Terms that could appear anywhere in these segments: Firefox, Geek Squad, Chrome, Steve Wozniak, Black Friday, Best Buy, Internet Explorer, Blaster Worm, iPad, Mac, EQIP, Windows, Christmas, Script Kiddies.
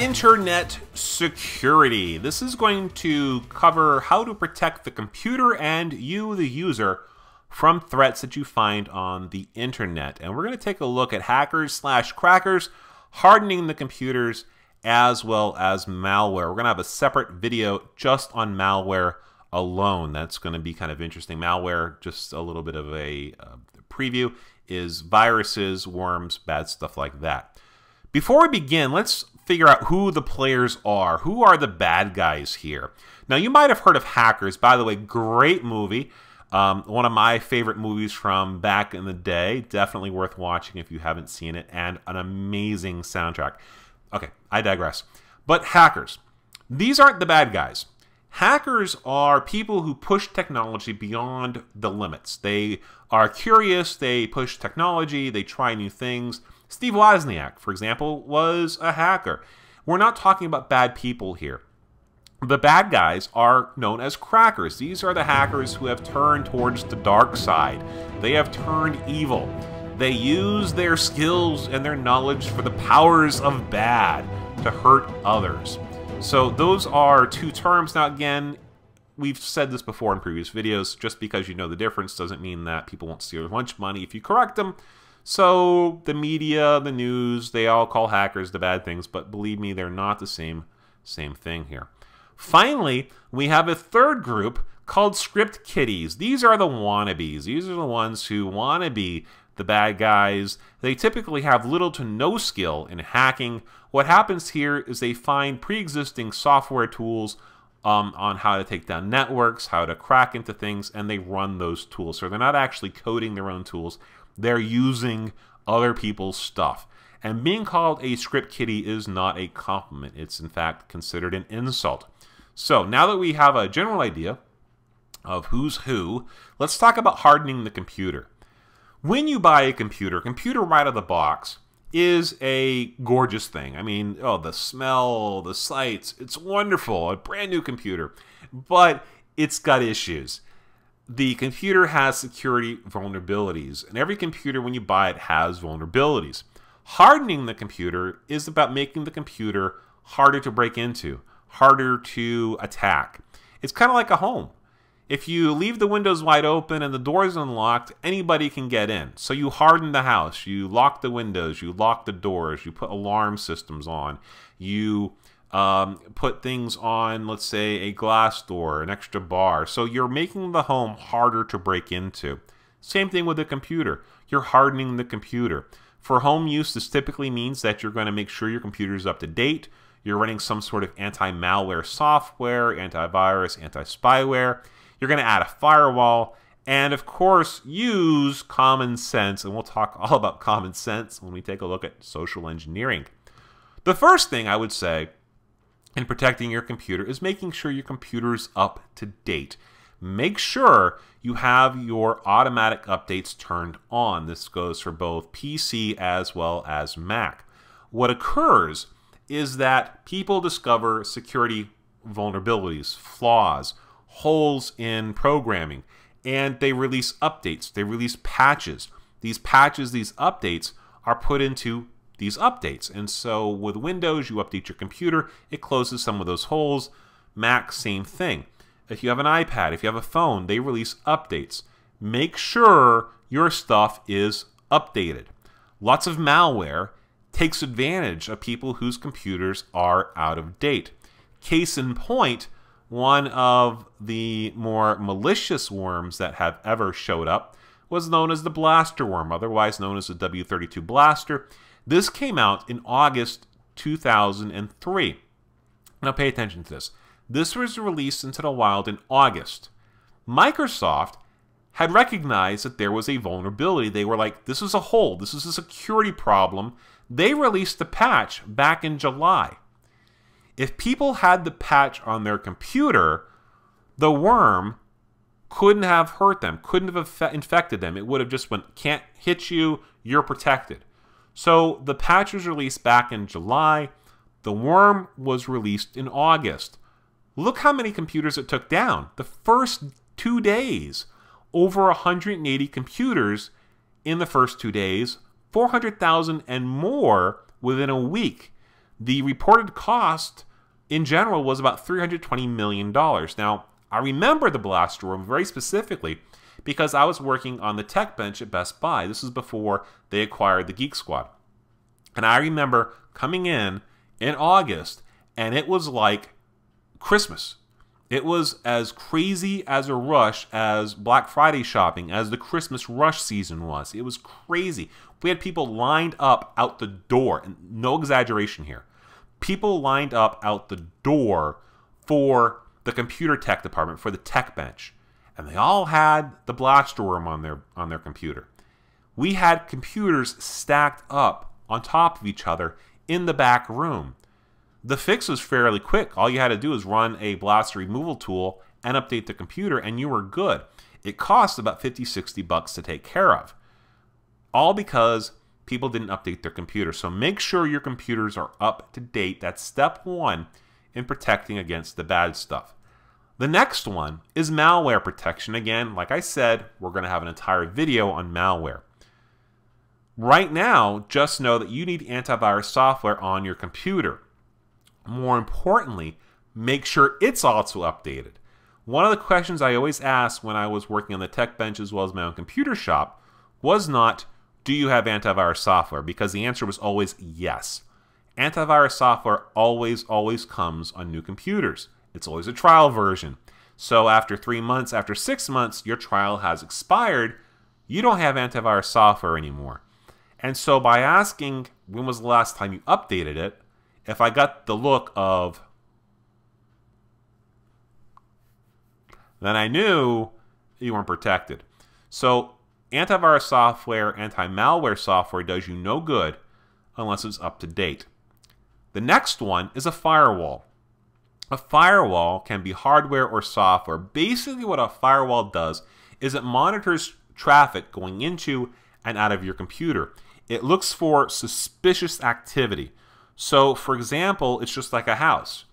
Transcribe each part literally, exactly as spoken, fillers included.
Internet security. This is going to cover how to protect the computer and you, the user, from threats that you find on the internet. And we're going to take a look at hackers slash crackers hardening the computers as well as malware. We're going to have a separate video just on malware alone. That's going to be kind of interesting. Malware, just a little bit of a uh, preview, is viruses, worms, bad stuff like that. Before we begin, let's figure out who the players are. Who are the bad guys here? Now, you might have heard of Hackers. By the way, great movie. Um, one of my favorite movies from back in the day. Definitely worth watching if you haven't seen it. And an amazing soundtrack. Okay, I digress. But hackers. These aren't the bad guys. Hackers are people who push technology beyond the limits. They are curious. They push technology. They try new things. Steve Wozniak, for example, was a hacker. We're not talking about bad people here. The bad guys are known as crackers. These are the hackers who have turned towards the dark side. They have turned evil. They use their skills and their knowledge for the powers of bad to hurt others. So those are two terms. Now again, we've said this before in previous videos. Just because you know the difference doesn't mean that people won't steal your lunch money if you correct them. So the media, the news, they all call hackers the bad things. But believe me, they're not the same, same thing here. Finally, we have a third group called script kiddies. These are the wannabes. These are the ones who want to be the bad guys. They typically have little to no skill in hacking. What happens here is they find pre-existing software tools um, on how to take down networks, how to crack into things, and they run those tools. So they're not actually coding their own tools. They're using other people's stuff. And being called a script kiddie is not a compliment. It's, in fact, considered an insult. So now that we have a general idea of who's who, let's talk about hardening the computer. When you buy a computer, computer right out of the box is a gorgeous thing. I mean, oh, the smell, the sights, it's wonderful, a brand new computer. But it's got issues. The computer has security vulnerabilities, and every computer when you buy it has vulnerabilities. Hardening the computer is about making the computer harder to break into, harder to attack. It's kind of like a home. If you leave the windows wide open and the doors unlocked, anybody can get in. So you harden the house, you lock the windows, you lock the doors, you put alarm systems on, you Um, put things on, let's say, a glass door, an extra bar. So you're making the home harder to break into. Same thing with the computer. You're hardening the computer. For home use, this typically means that you're going to make sure your computer is up to date. You're running some sort of anti-malware software, antivirus, anti-spyware. You're going to add a firewall. And, of course, use common sense. And we'll talk all about common sense when we take a look at social engineering. The first thing I would say and protecting your computer is making sure your computer is up to date. Make sure you have your automatic updates turned on. This goes for both P C as well as Mac. What occurs is that people discover security vulnerabilities, flaws, holes in programming, and they release updates. They release patches. These patches, these updates are put into these updates. And so with Windows, you update your computer, it closes some of those holes. Mac, same thing. If you have an iPad, if you have a phone, they release updates. Make sure your stuff is updated. Lots of malware takes advantage of people whose computers are out of date. Case in point, one of the more malicious worms that have ever showed up was known as the Blaster Worm, otherwise known as the W thirty-two Blaster. This came out in August two thousand three. Now pay attention to this. This was released into the wild in August. Microsoft had recognized that there was a vulnerability. They were like, this is a hole. This is a security problem. They released the patch back in July. If people had the patch on their computer, the worm couldn't have hurt them, couldn't have infected them. It would have just went, can't hit you, you're protected. So the patch was released back in July. The worm was released in August. Look how many computers it took down. The first two days, over one hundred eighty computers in the first two days, four hundred thousand and more within a week. the reported cost in general was about three hundred twenty million dollars. Now, I remember the Blaster Worm very specifically because I was working on the tech bench at Best Buy. This was before they acquired the Geek Squad. And I remember coming in in August, and it was like Christmas. It was as crazy as a rush as Black Friday shopping, as the Christmas rush season was. It was crazy. We had people lined up out the door, and no exaggeration here. People lined up out the door for the computer tech department, for the tech bench. And they all had the Blaster Worm on their, on their computer. We had computers stacked up on top of each other in the back room. The fix was fairly quick. All you had to do is run a blaster removal tool and update the computer, and you were good. It cost about fifty, sixty bucks to take care of. All because people didn't update their computer. So make sure your computers are up to date. That's step one in protecting against the bad stuff. The next one is malware protection. Again, like I said, we're going to have an entire video on malware. Right now, just know that you need antivirus software on your computer. More importantly, make sure it's also updated. One of the questions I always asked when I was working on the tech bench as well as my own computer shop was not, do you have antivirus software? Because the answer was always yes. Antivirus software always, always comes on new computers. It's always a trial version. So after three months, after six months, your trial has expired. You don't have antivirus software anymore. And so by asking, when was the last time you updated it? If I got the look of, then I knew you weren't protected. So antivirus software, anti-malware software does you no good unless it's up to date. The next one is a firewall. A firewall can be hardware or software. Basically what a firewall does is it monitors traffic going into and out of your computer. It looks for suspicious activity. So, for example, it's just like a house.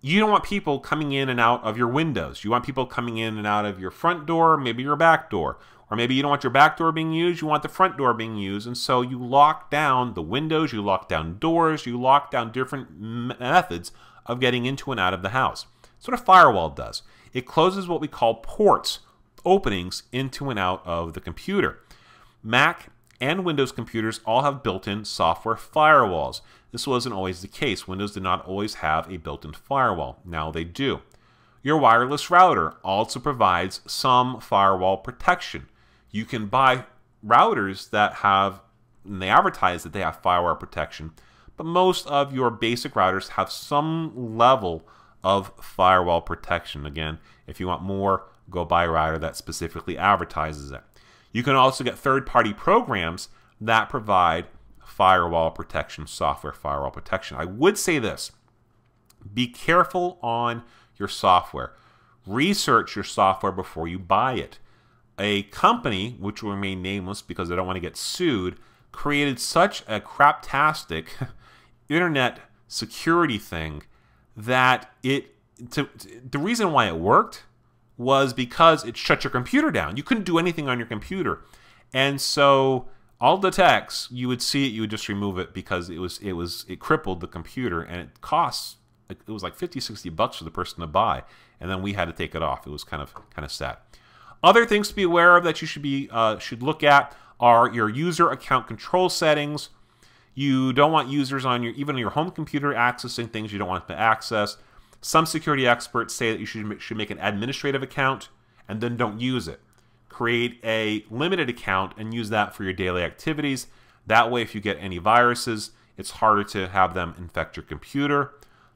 You don't want people coming in and out of your windows. You want people coming in and out of your front door, maybe your back door. Or maybe you don't want your back door being used, you want the front door being used. And so you lock down the windows, you lock down doors, you lock down different methods of getting into and out of the house. That's what a firewall does. It closes what we call ports, openings into and out of the computer. Mac and Windows computers all have built-in software firewalls. This wasn't always the case. Windows did not always have a built-in firewall. Now they do. Your wireless router also provides some firewall protection. You can buy routers that have, and they advertise that they have firewall protection, but most of your basic routers have some level of firewall protection. Again, if you want more, go buy a router that specifically advertises it. You can also get third-party programs that provide firewall protection, software firewall protection. I would say this, be careful on your software. Research your software before you buy it. A company, which will remain nameless because they don't want to get sued, created such a craptastic internet security thing that it, to, to, the reason why it worked was because it shut your computer down. You couldn't do anything on your computer. And so all the techs, you would see it, you would just remove it because it was it was it crippled the computer, and it costs, it was like fifty, sixty bucks for the person to buy, and then we had to take it off. It was kind of kind of sad. Other things to be aware of that you should be uh, should look at are your user account control settings. You don't want users on your even your home computer accessing things you don't want them to access. Some security experts say that you should, should make an administrative account and then don't use it. Create a limited account and use that for your daily activities. That way, if you get any viruses, it's harder to have them infect your computer.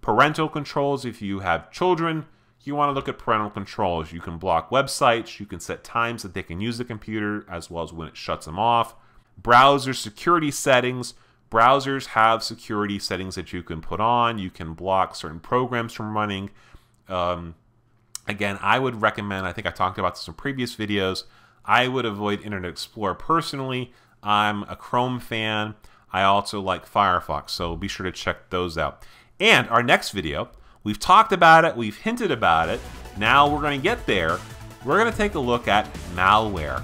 Parental controls, if you have children, you want to look at parental controls. You can block websites, you can set times that they can use the computer as well as when it shuts them off. Browser security settings. Browsers have security settings that you can put on. You can block certain programs from running. Um, again, I would recommend, I think I talked about this in previous videos, I would avoid Internet Explorer personally. I'm a Chrome fan. I also like Firefox, so be sure to check those out. And our next video, we've talked about it, we've hinted about it. Now we're going to get there. We're going to take a look at malware.